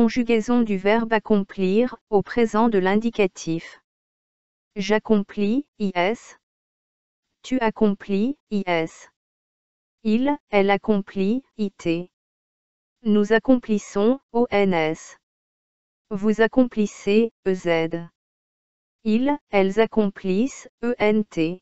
conjugaison du verbe accomplir au présent de l'indicatif. J'accomplis, is. Tu accomplis, is. Il, elle accomplit, it. Nous accomplissons, ons. Vous accomplissez, ez. Ils, elles accomplissent, ent.